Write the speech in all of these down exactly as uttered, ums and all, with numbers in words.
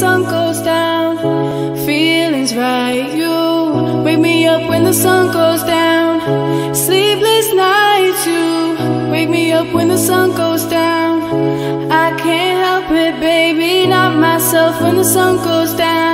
sun goes down, feelings right. You wake me up when the sun goes down, sleepless nights. You wake me up when the sun goes down. I can't help it, baby, not myself when the sun goes down.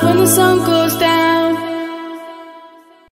When the sun goes